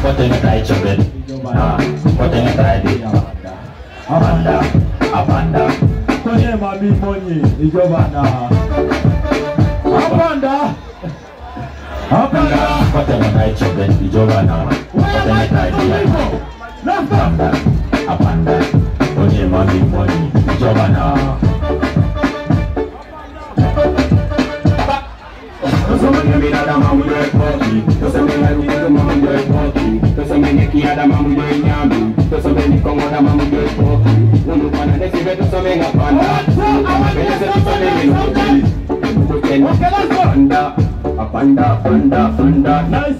Poteng tai coklat, poteng tai di Amanda, Amanda. Konye mami money, ijoba na. Amanda, Amanda. Poteng tai coklat, ijoba na. Poteng tai di Amanda, Amanda. Konye mami money, ijoba na. Nice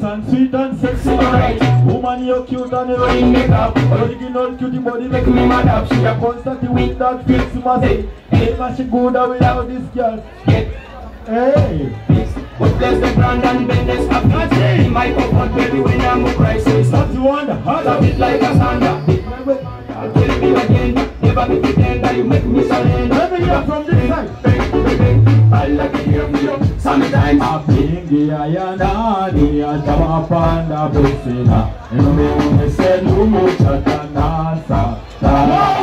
and sweet and sexy, alright. Woman, you're cute and you're in makeup. Original cutie body make me mad up. She a constantly with that face, you must say. Hey, man, she go down without this girl. Hey. But bless the brand and business of God. My comfort, baby, when I'm a crisis. Not you wonder, how love it like a thunder. I'll tell you again, never be pretend that you make me surrender. Every year from this time, I like to hear from you. Sammy Dimes. I've been the Ayana, the Atama Panda, Bessina. You know me, say, no more chatanasa. No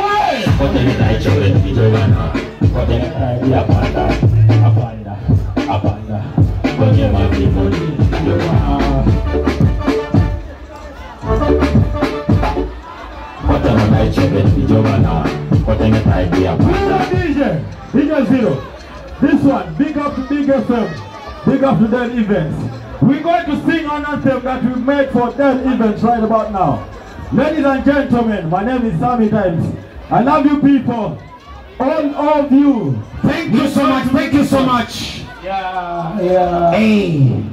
way! But then it's like children, it's a runner. But then it's like a panda, a panda, a panda. But you might be money, you are. What am I checking? The Giovanna. What am I idea? DJ, DJ Zero. This one, big up to Bigger FM. Big up to them events. We're going to sing an anthem that we made for them events right about now. Ladies and gentlemen, my name is Sammy Dimes. I love you people. All of you. Thank you so much. Thank you so much. Yeah. Hey.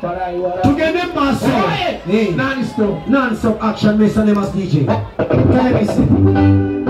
To get them massive. Hey. Non-stop action. Mr. Nemas DJ. Can I miss it?